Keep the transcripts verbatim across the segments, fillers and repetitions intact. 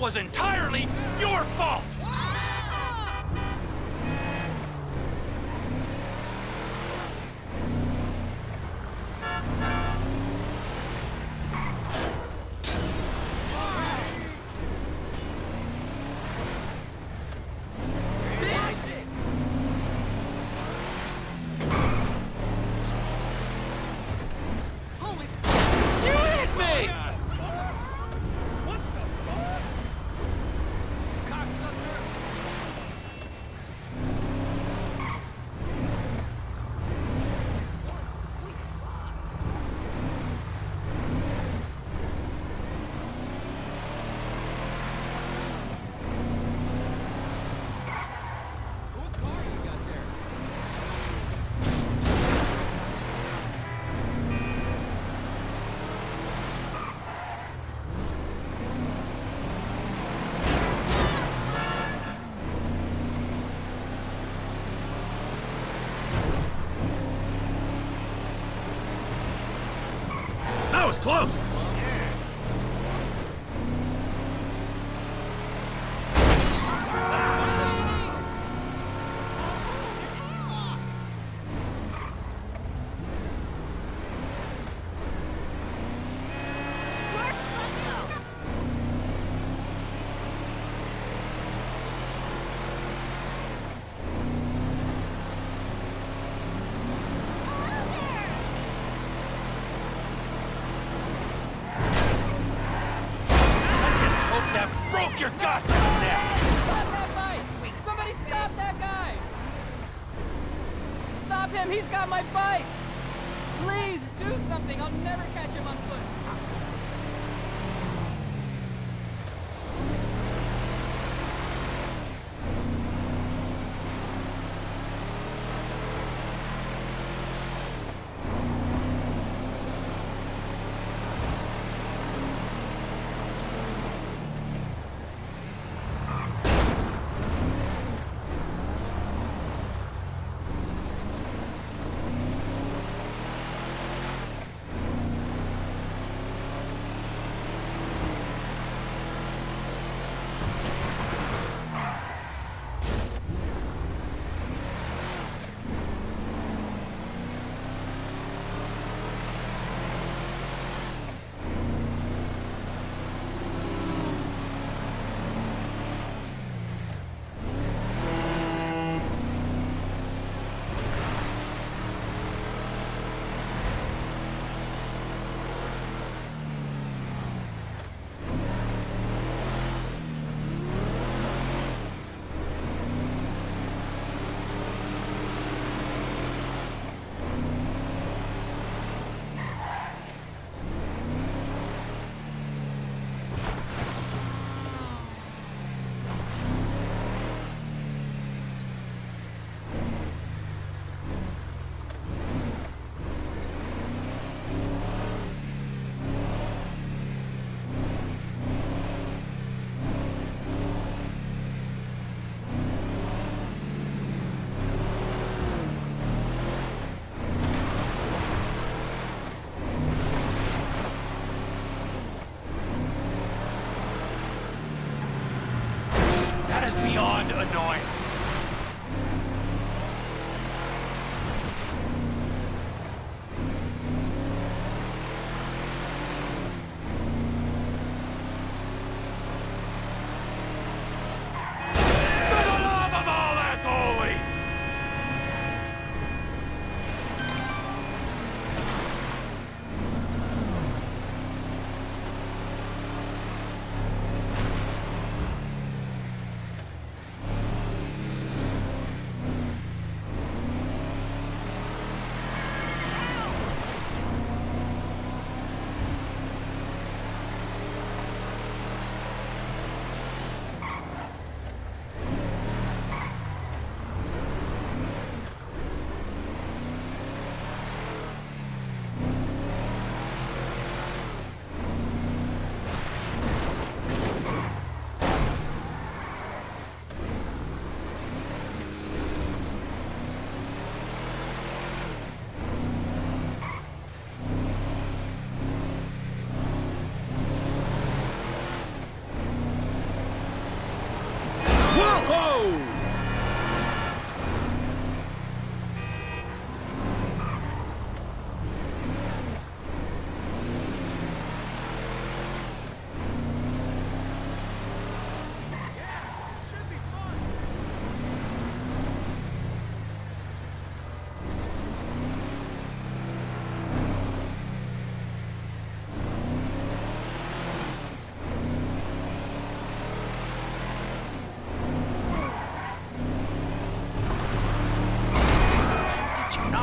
Was entirely your fault! That was close! He's got my bike! Please, do something! I'll never catch him on foot!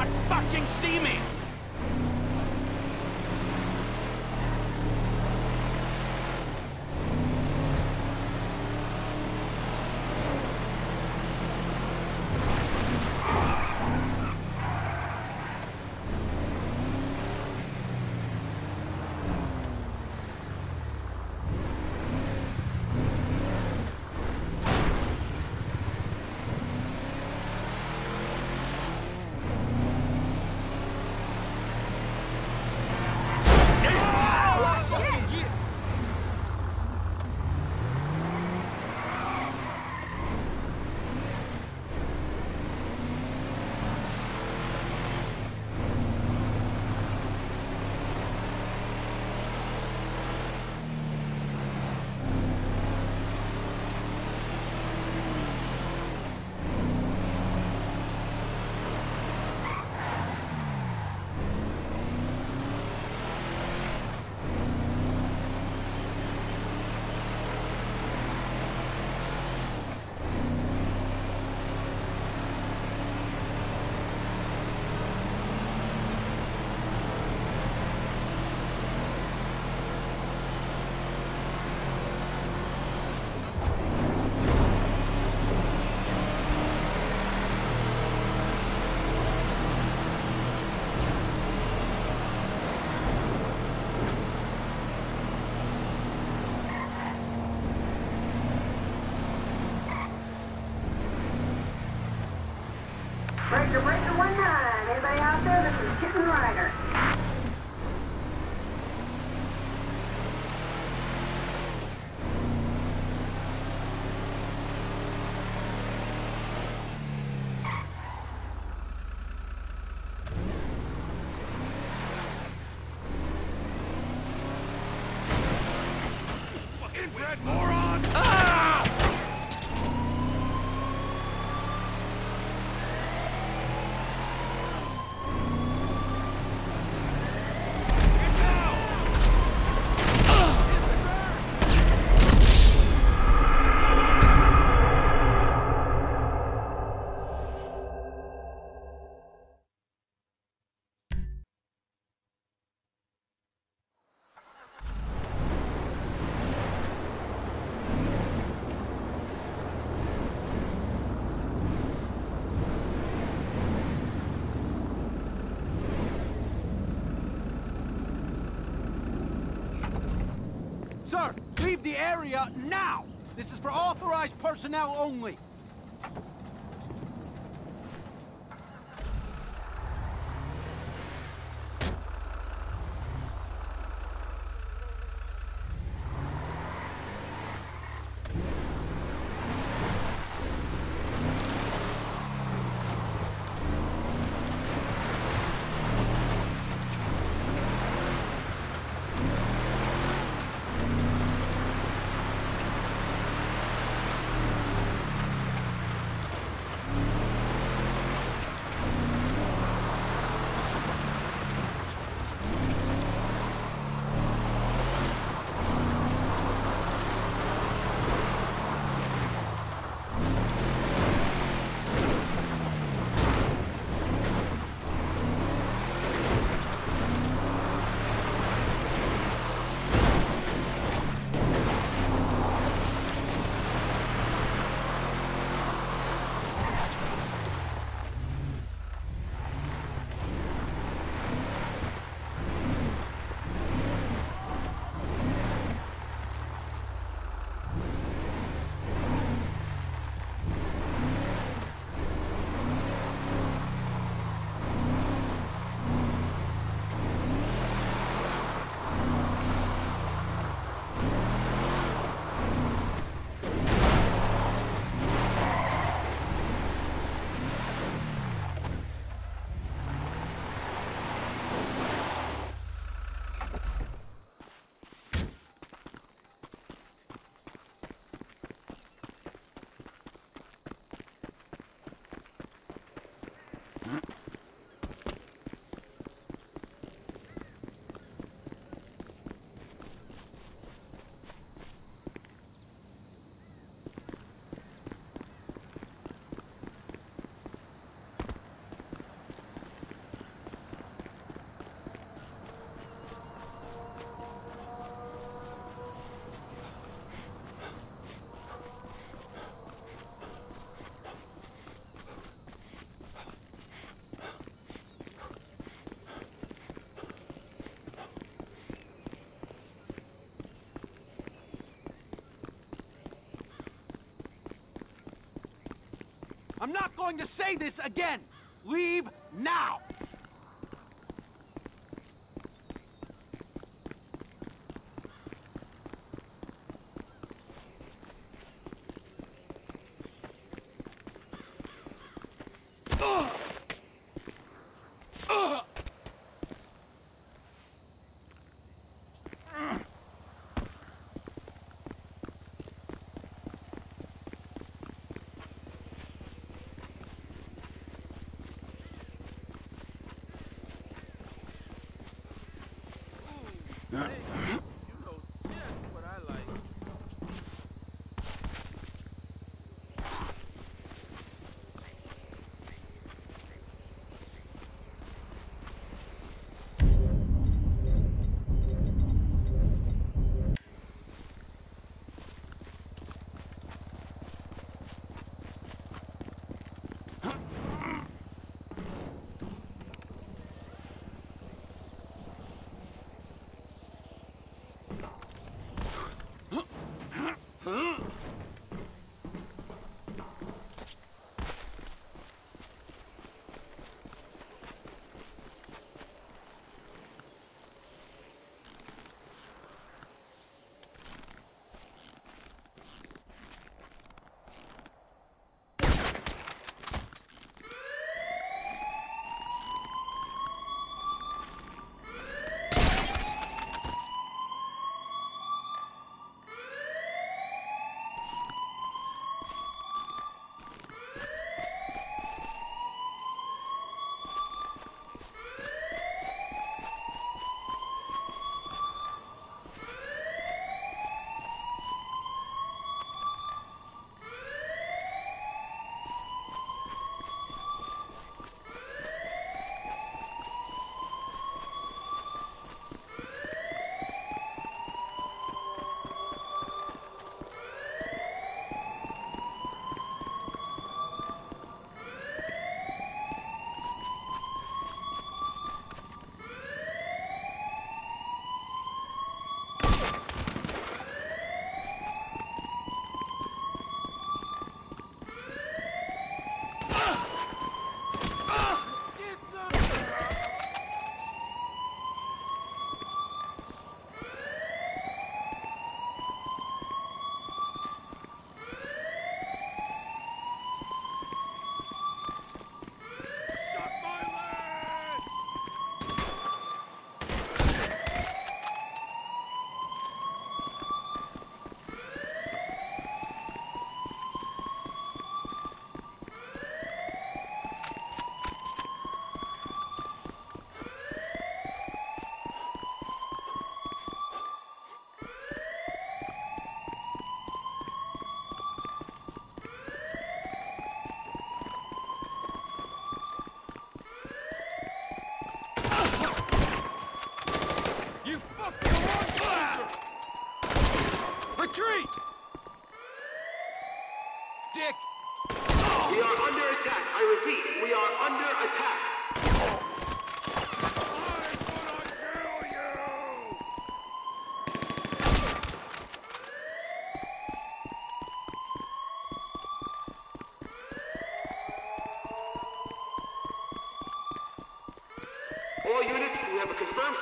can't fucking see me! Breaker, breaker, one nine. Anybody out there? This is Kitten Rider. Fucking red moron! Ah! Sir, leave the area now! This is for authorized personnel only. I'm not going to say this again. Leave now!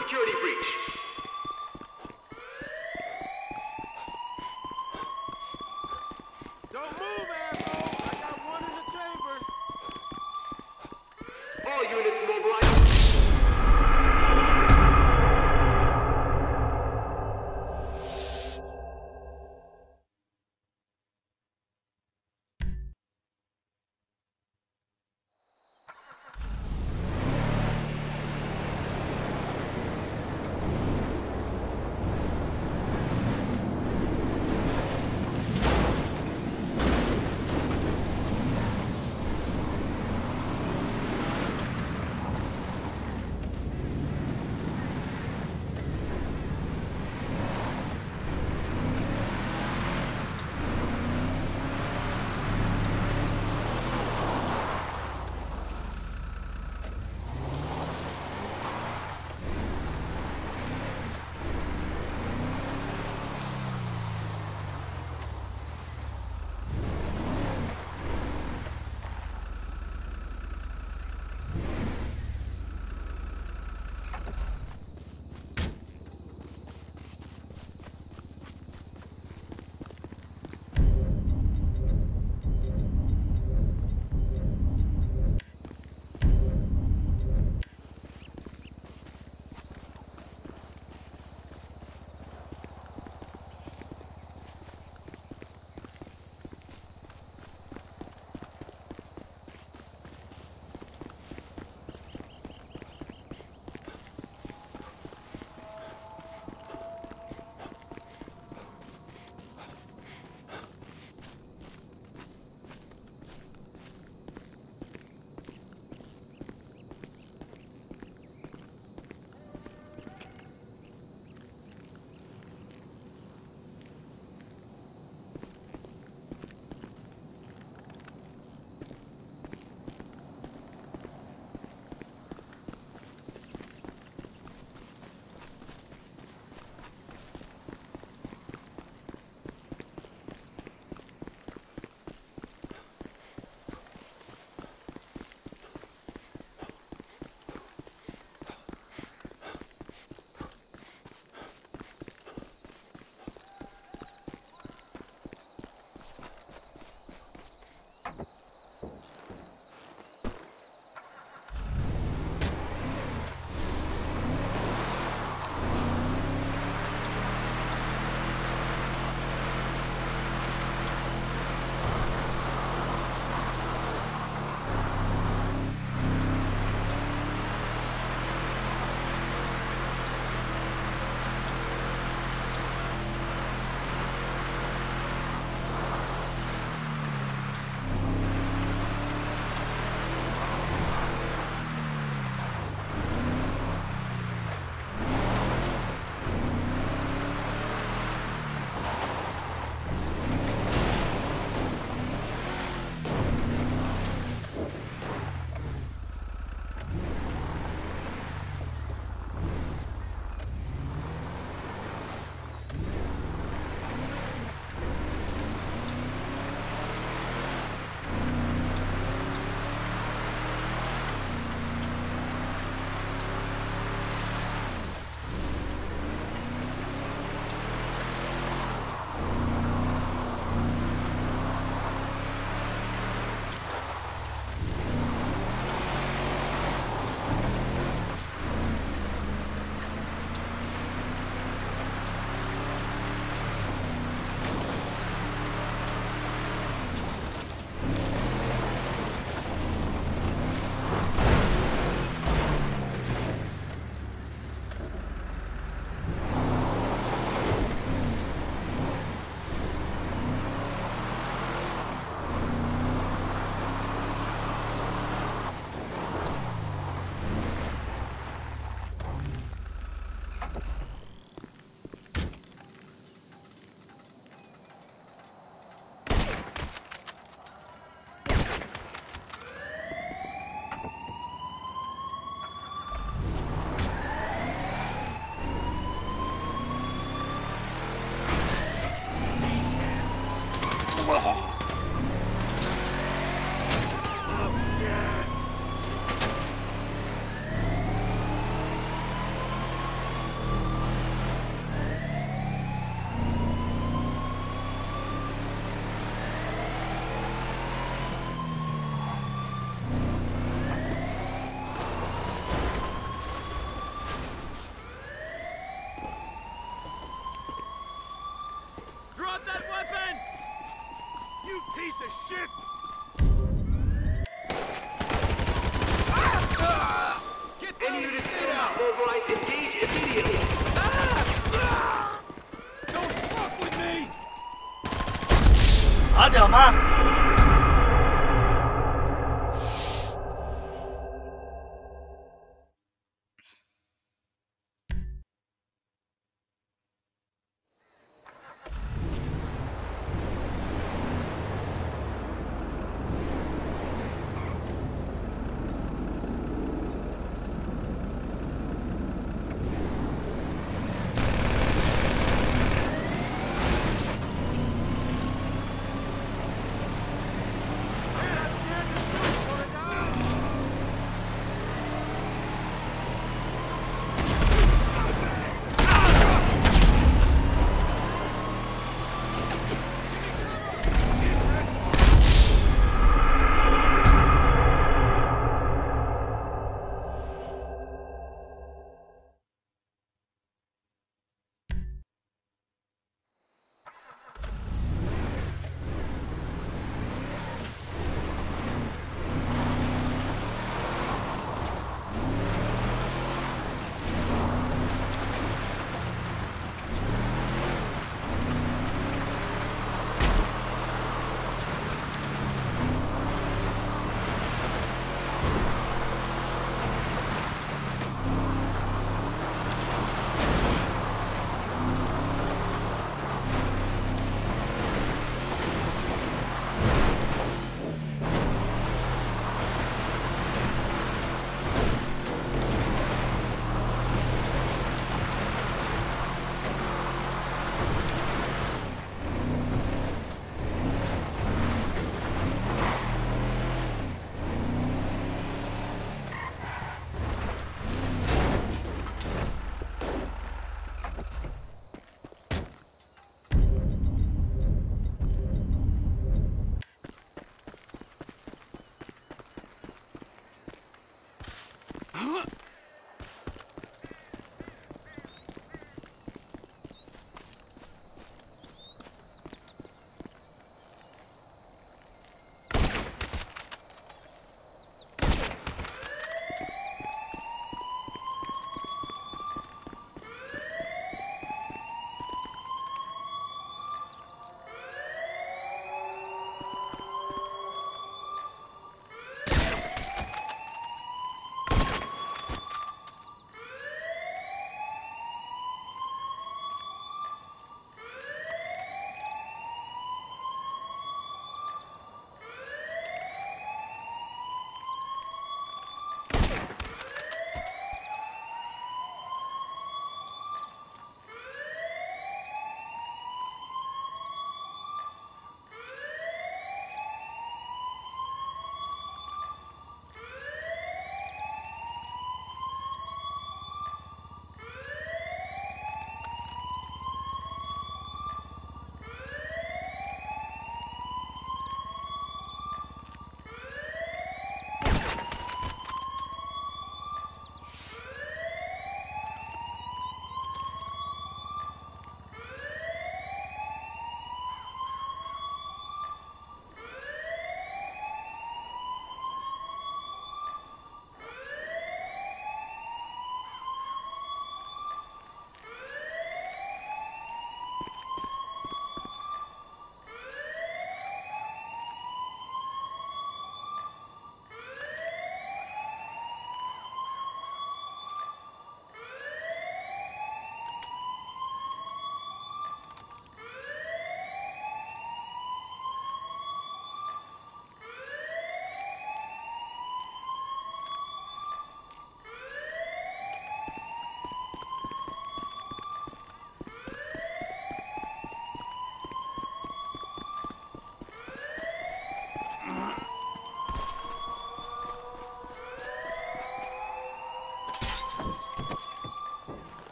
Security breach. Don't move, asshole! I got one in the chamber. All units mobilized.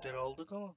Biletleri aldık ama.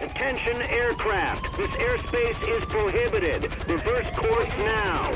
Attention aircraft, this airspace is prohibited. Reverse course now.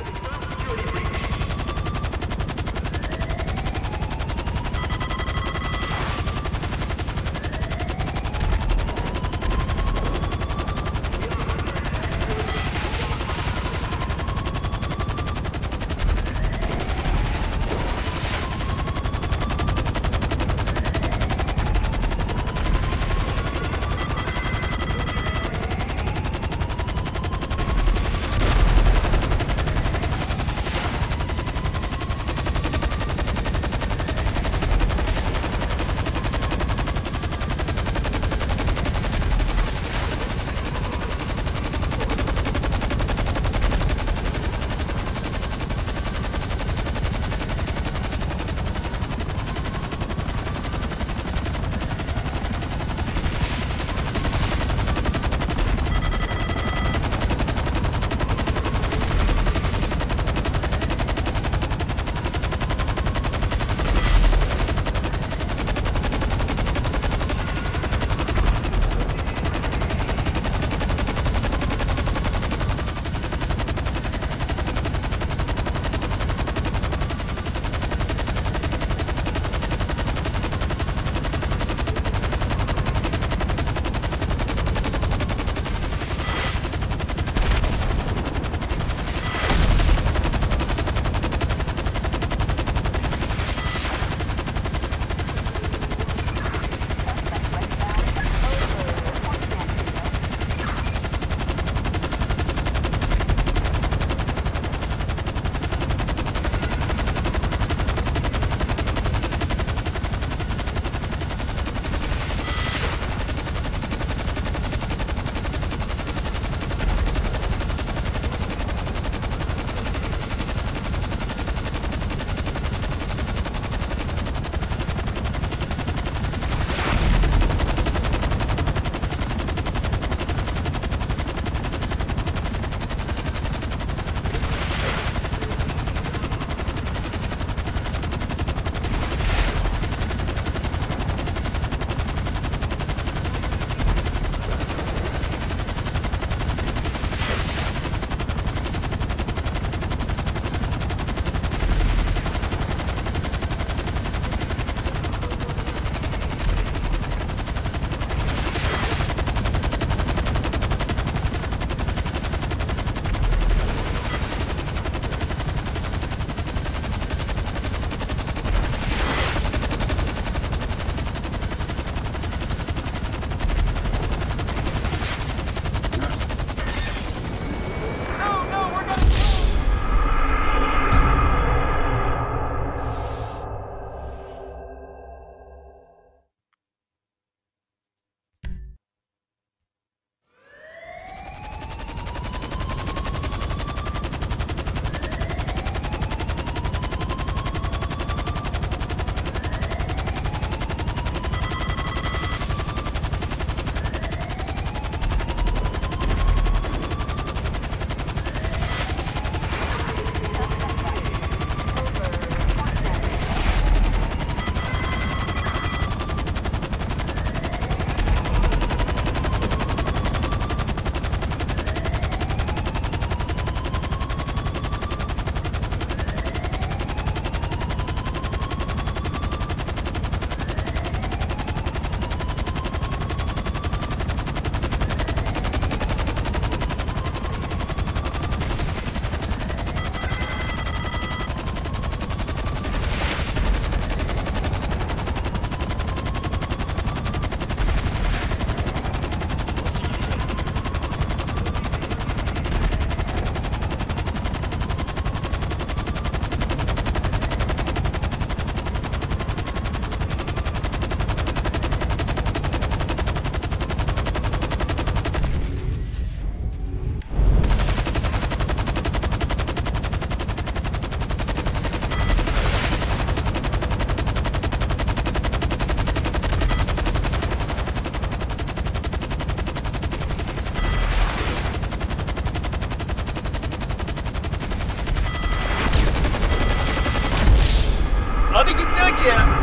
See ya.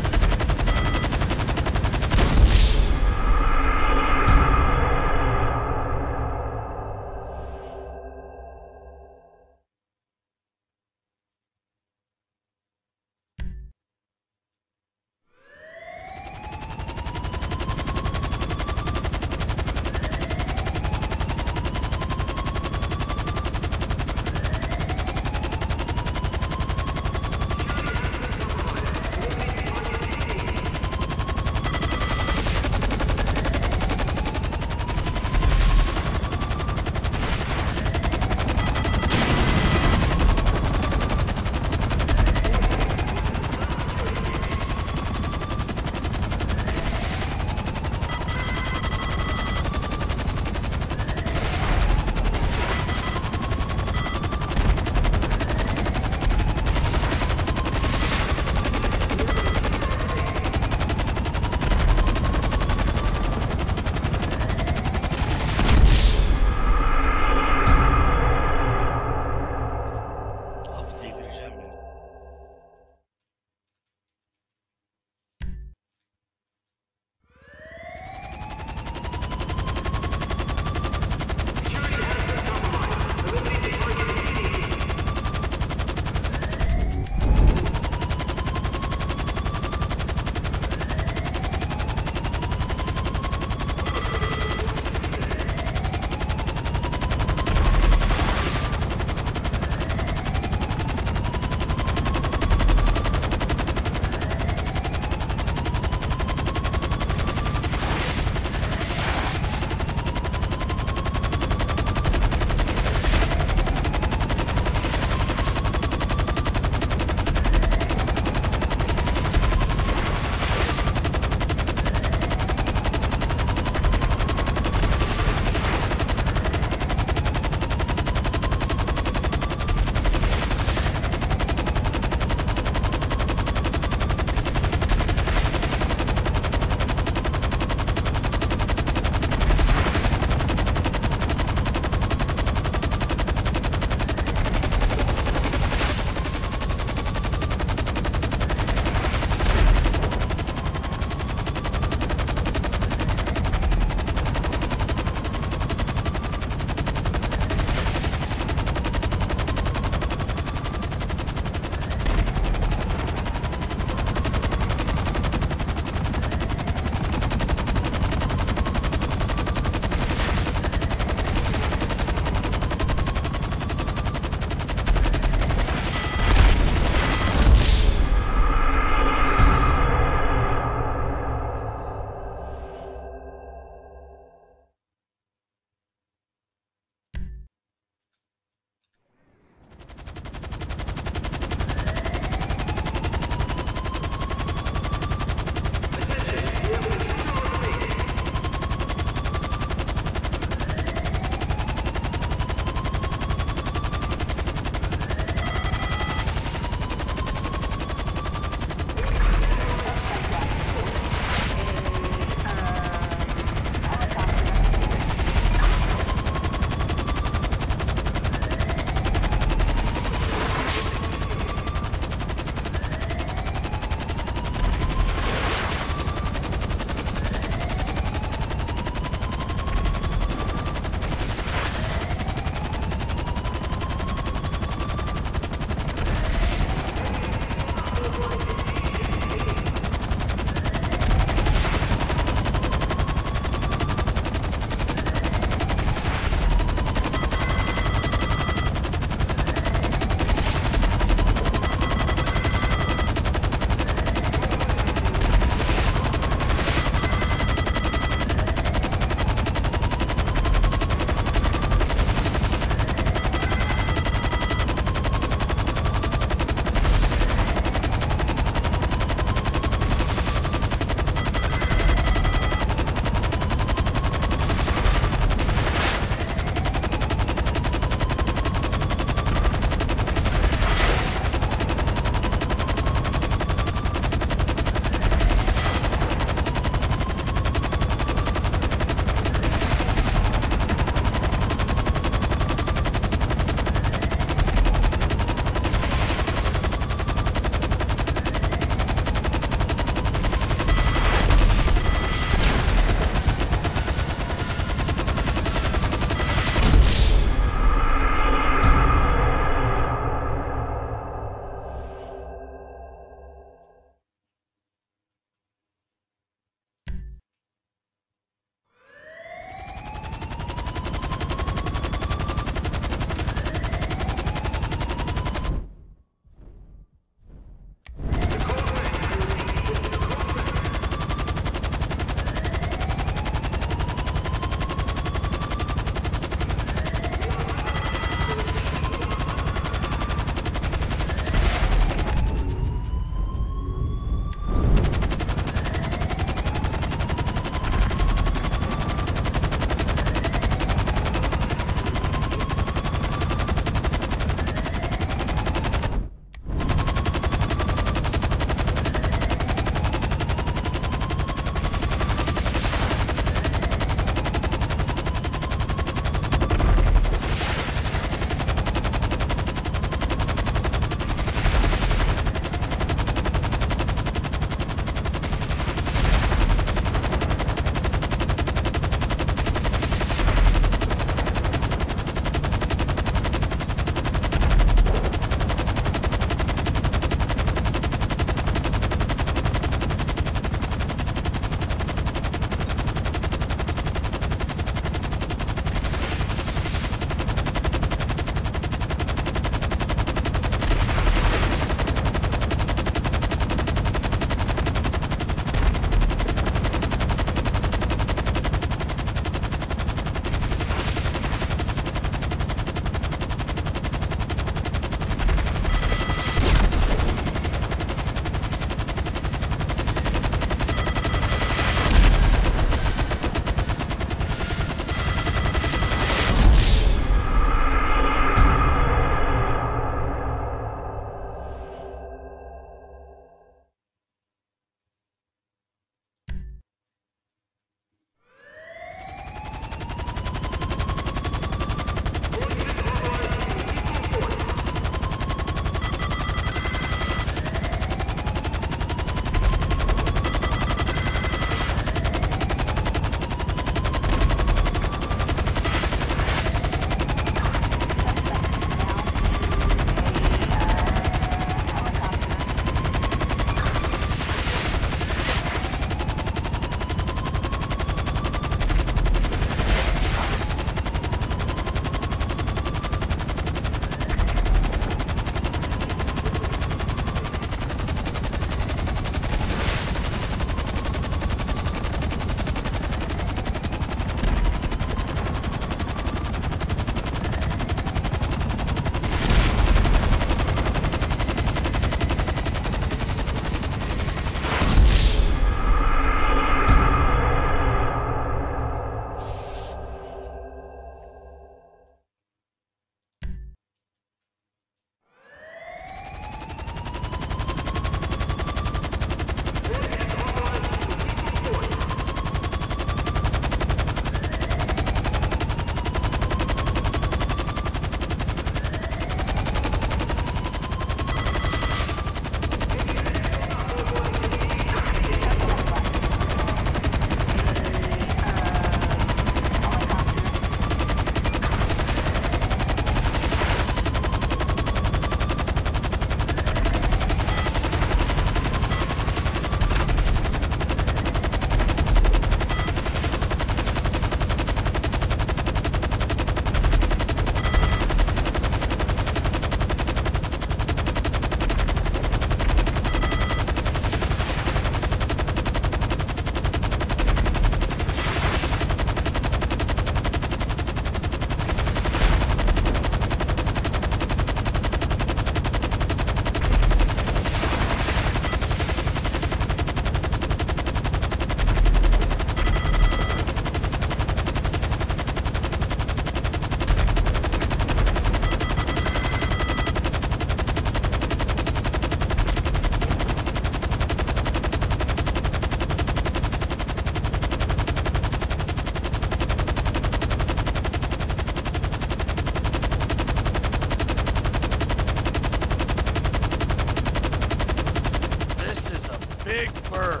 big bird.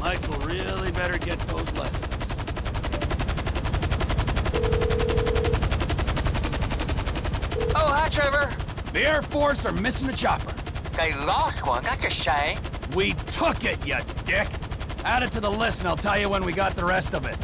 Michael really better get those lessons. Oh, hi, Trevor. The Air Force are missing a chopper. They lost one. That's a shame. We took it, you dick. Add it to the list, and I'll tell you when we got the rest of it.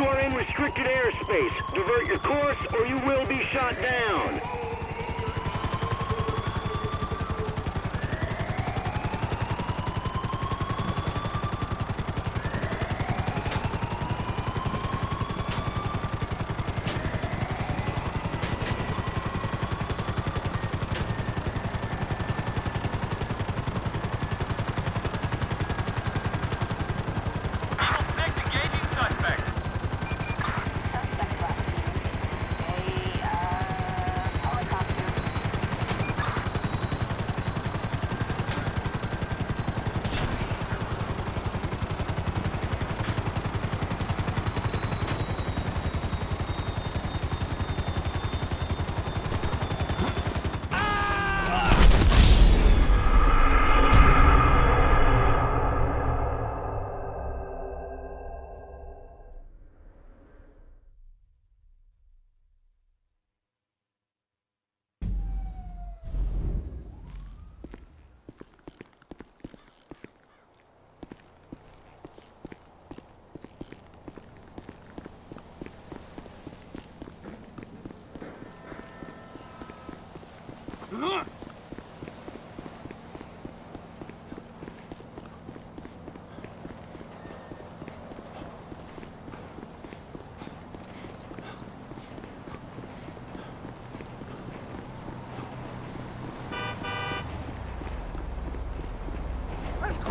You are in restricted airspace. Divert your course or you will be shot down.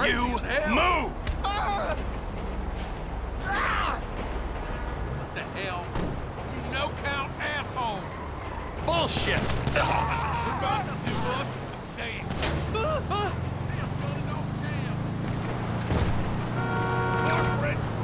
You move! Ah! Ah! What the hell? You no-count asshole! Bullshit! Ah! You're about to do us a damn. Ah! Ah! Damn, go to no jam! Corporates!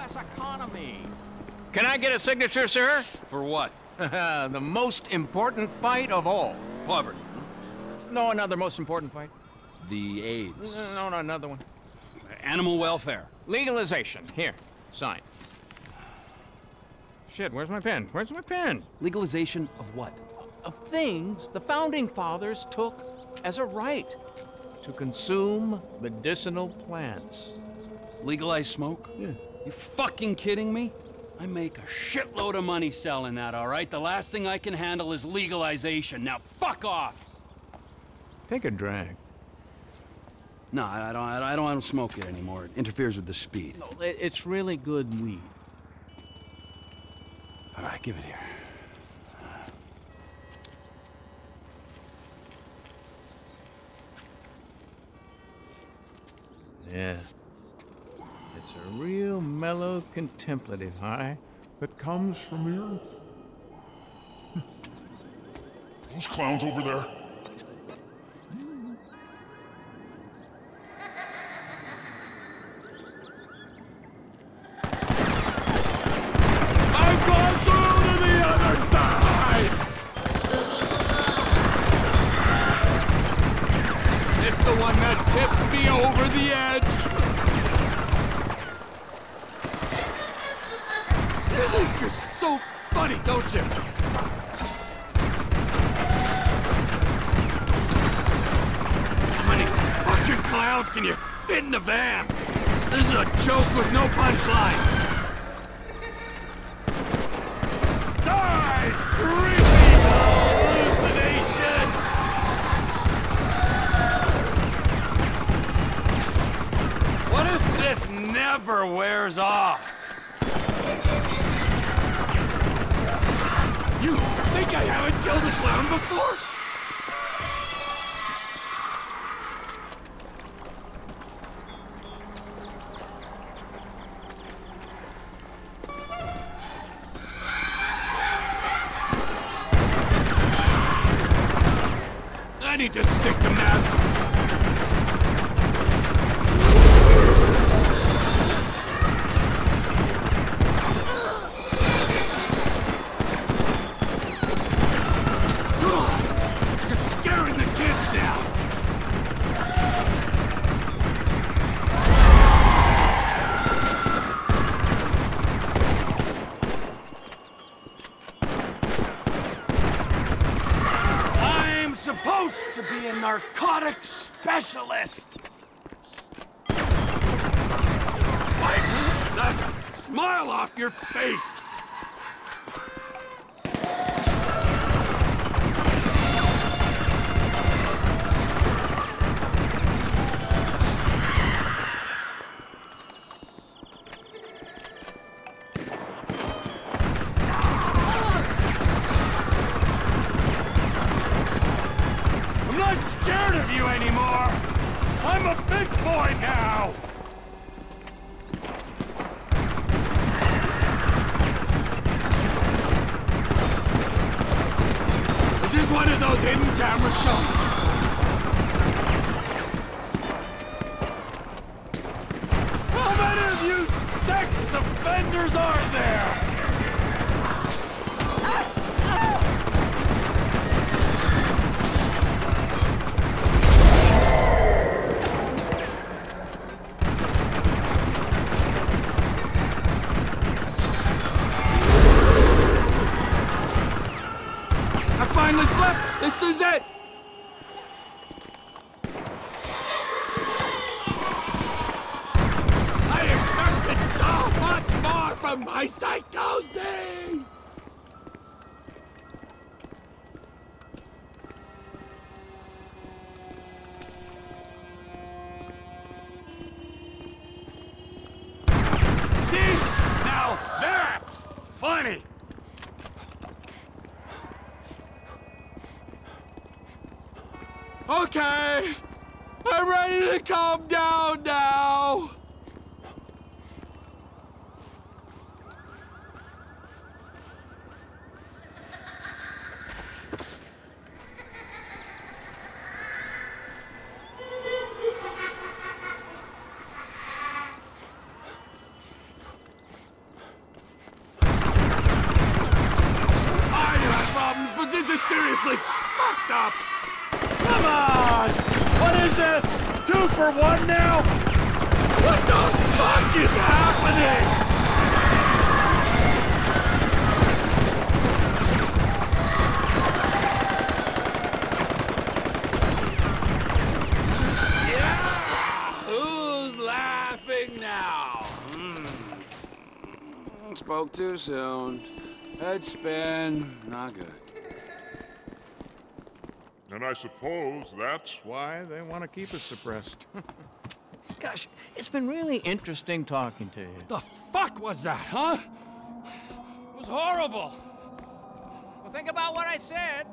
U S economy. Can I get a signature, sir? For what? The most important fight of all. Poverty. No, another most important fight. The AIDS. No, no, another one. Animal welfare. Legalization. Here, sign. Shit, where's my pen? Where's my pen? Legalization of what? Of things the Founding Fathers took as a right. To consume medicinal plants. Legalize smoke? Yeah. You fucking kidding me? I make a shitload of money selling that, all right? The last thing I can handle is legalization. Now fuck off! Take a drag. No, I don't, I don't, I don't smoke it anymore. It interferes with the speed. No, it's really good weed. All right, give it here. Yeah. It's a real mellow, contemplative high that comes from here. Those clowns over there. Specialist! Wipe that smile off your face! seriously fucked up! Come on! What is this? Two for one now? What the fuck is happening? Now. Mm. Spoke too soon. Head spin. Not good. And I suppose that's why they want to keep us suppressed. Gosh, it's been really interesting talking to you. What the fuck was that, huh? It was horrible. Well, think about what I said.